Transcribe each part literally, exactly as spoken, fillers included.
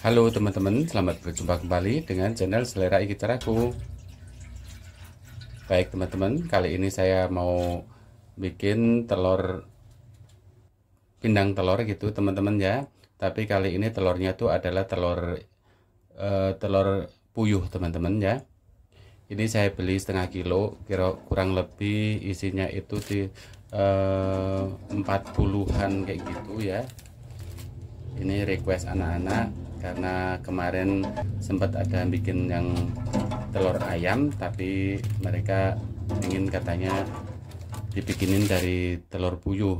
Halo teman-teman, selamat berjumpa kembali dengan channel Selera Ikicaraku. Baik teman-teman, kali ini saya mau bikin telur pindang telur gitu teman-teman ya. Tapi kali ini telurnya tuh adalah telur eh, telur puyuh teman-teman ya. Ini saya beli setengah kilo, kira kurang lebih isinya itu di eh, empat puluhan kayak gitu ya. Ini request anak-anak, karena kemarin sempat ada bikin yang telur ayam, tapi mereka ingin katanya dibikinin dari telur puyuh.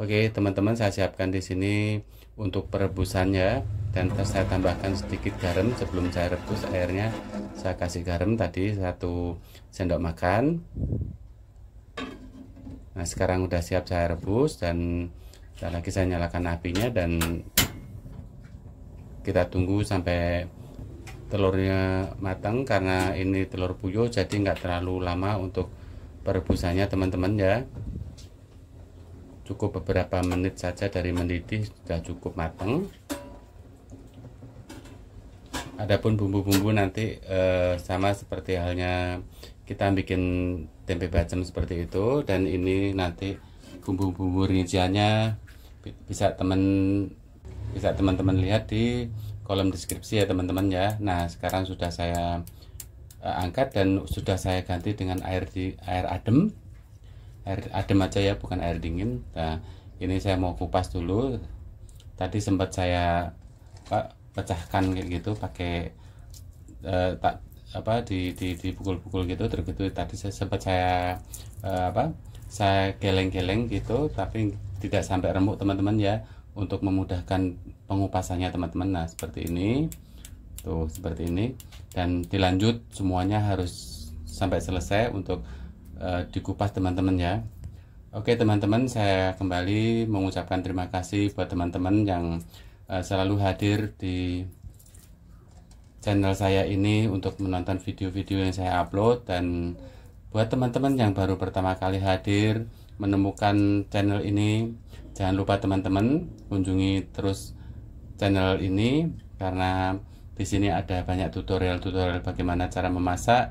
Oke teman-teman, saya siapkan di sini untuk perebusannya, dan terus saya tambahkan sedikit garam. Sebelum saya rebus airnya, saya kasih garam tadi satu sendok makan. Nah sekarang udah siap saya rebus, dan lagi saya nyalakan apinya dan kita tunggu sampai telurnya matang, karena ini telur puyuh jadi nggak terlalu lama untuk perebusannya teman-teman ya. Cukup beberapa menit saja dari mendidih sudah cukup matang. Adapun bumbu-bumbu nanti eh, sama seperti halnya kita bikin tempe bacem seperti itu, dan ini nanti bumbu-bumbu rinciannya bisa teman bisa teman-teman lihat di kolom deskripsi ya teman-teman ya. Nah sekarang sudah saya angkat dan sudah saya ganti dengan air di air adem air adem aja ya, bukan air dingin. Nah ini saya mau kupas dulu, tadi sempat saya apa, pecahkan kayak gitu pakai eh, tak apa di di dipukul-pukul gitu terbegitu. Tadi saya sempat saya eh, apa saya geleng-geleng gitu, tapi tidak sampai remuk teman-teman ya, untuk memudahkan pengupasannya teman-teman. Nah seperti ini tuh, seperti ini, dan dilanjut semuanya harus sampai selesai untuk uh, dikupas teman-teman ya. Oke teman-teman, saya kembali mengucapkan terima kasih buat teman-teman yang uh, selalu hadir di channel saya ini untuk menonton video-video yang saya upload. Dan buat teman-teman yang baru pertama kali hadir menemukan channel ini, jangan lupa teman-teman kunjungi terus channel ini, karena di sini ada banyak tutorial-tutorial bagaimana cara memasak,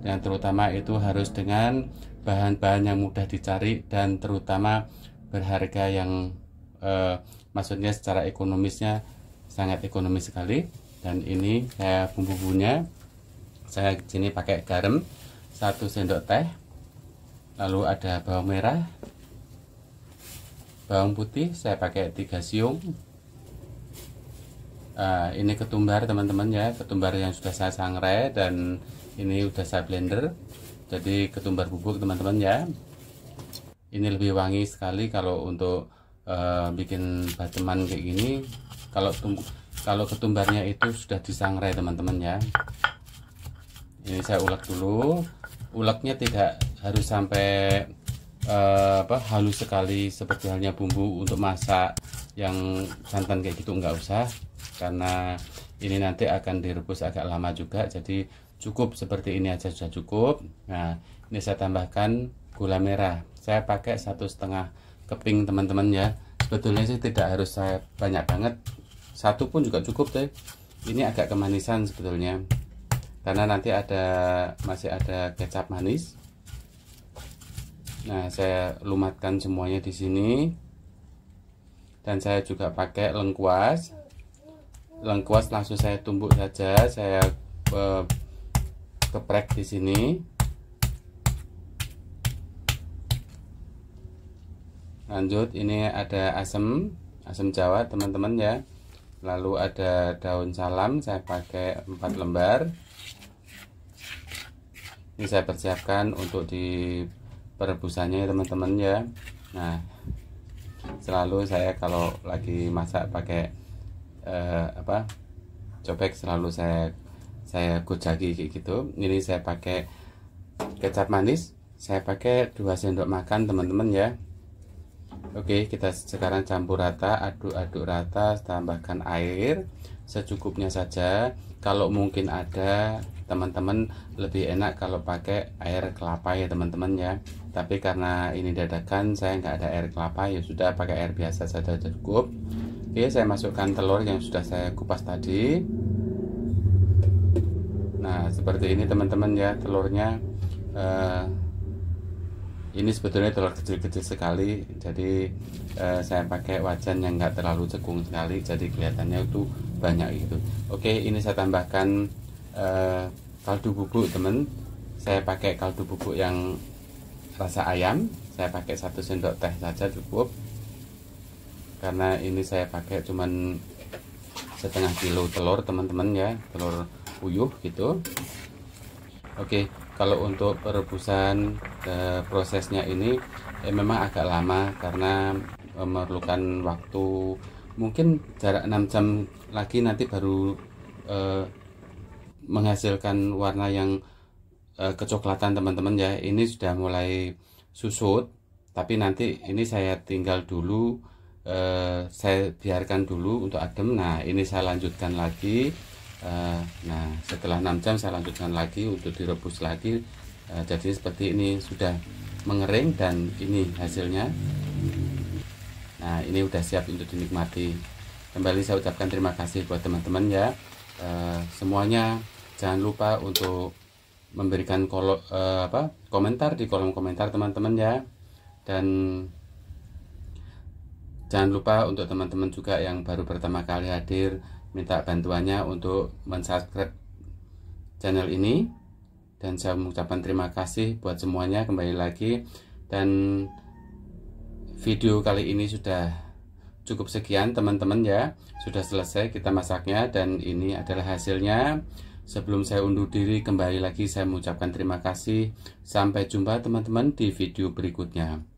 yang terutama itu harus dengan bahan-bahan yang mudah dicari dan terutama berharga yang eh, maksudnya secara ekonomisnya sangat ekonomis sekali. Dan ini saya bumbu-bumbunya, saya di sini pakai garam satu sendok teh, lalu ada bawang merah, bawang putih saya pakai tiga siung. Uh, ini ketumbar teman-teman ya, ketumbar yang sudah saya sangrai, dan ini sudah saya blender jadi ketumbar bubuk teman-teman ya. Ini lebih wangi sekali kalau untuk uh, bikin baceman kayak gini, kalau kalau ketumbarnya itu sudah disangrai teman-teman ya. Ini saya ulek dulu, uleknya tidak harus sampai uh, apa, halus sekali seperti halnya bumbu untuk masak yang santan kayak gitu, nggak usah, karena ini nanti akan direbus agak lama juga. Jadi cukup seperti ini aja sudah cukup. Nah ini saya tambahkan gula merah, saya pakai satu setengah keping teman-teman ya. Sebetulnya sih tidak harus saya banyak banget, satu pun juga cukup deh. Ini agak kemanisan sebetulnya, karena nanti ada masih ada kecap manis. Nah, saya lumatkan semuanya di sini. Dan saya juga pakai lengkuas. Lengkuas langsung saya tumbuk saja, saya eh, keprek di sini. Lanjut, ini ada asam, asam Jawa, teman-teman ya. Lalu ada daun salam, saya pakai empat lembar. Ini saya persiapkan untuk di perebusannya teman-teman ya. Nah selalu saya kalau lagi masak pakai eh, apa cobek, selalu saya saya gojaki kayak gitu. Ini saya pakai kecap manis, saya pakai dua sendok makan teman-teman ya. Oke, kita sekarang campur rata, aduk-aduk rata, tambahkan air secukupnya saja. Kalau mungkin ada teman-teman lebih enak kalau pakai air kelapa ya teman-teman ya, tapi karena ini dadakan saya nggak ada air kelapa, ya sudah pakai air biasa saja cukup. Oke, saya masukkan telur yang sudah saya kupas tadi. Nah, seperti ini teman-teman ya telurnya. eh, Ini sebetulnya telur kecil-kecil sekali. Jadi eh, saya pakai wajan yang nggak terlalu cekung sekali. Jadi kelihatannya itu banyak gitu. Oke, ini saya tambahkan eh, kaldu bubuk teman. Saya pakai kaldu bubuk yang rasa ayam. Saya pakai satu sendok teh saja cukup, karena ini saya pakai cuman setengah kilo telur teman-teman ya, telur puyuh gitu. Oke, kalau untuk perebusan e, prosesnya ini eh, memang agak lama karena memerlukan waktu, mungkin jarak enam jam lagi nanti baru e, menghasilkan warna yang e, kecoklatan teman-teman ya. Ini sudah mulai susut, tapi nanti ini saya tinggal dulu. Uh, saya biarkan dulu untuk adem. Nah, ini saya lanjutkan lagi. Uh, nah, setelah enam jam saya lanjutkan lagi untuk direbus lagi. Uh, jadi seperti ini sudah mengering dan ini hasilnya. Nah, ini sudah siap untuk dinikmati. Kembali saya ucapkan terima kasih buat teman-teman ya. Uh, semuanya jangan lupa untuk memberikan kolom, uh, apa, komentar di kolom komentar teman-teman ya. Dan jangan lupa untuk teman-teman juga yang baru pertama kali hadir, minta bantuannya untuk mensubscribe channel ini. Dan saya mengucapkan terima kasih buat semuanya kembali lagi. Dan video kali ini sudah cukup sekian teman-teman ya. Sudah selesai kita masaknya dan ini adalah hasilnya. Sebelum saya undur diri kembali lagi saya mengucapkan terima kasih. Sampai jumpa teman-teman di video berikutnya.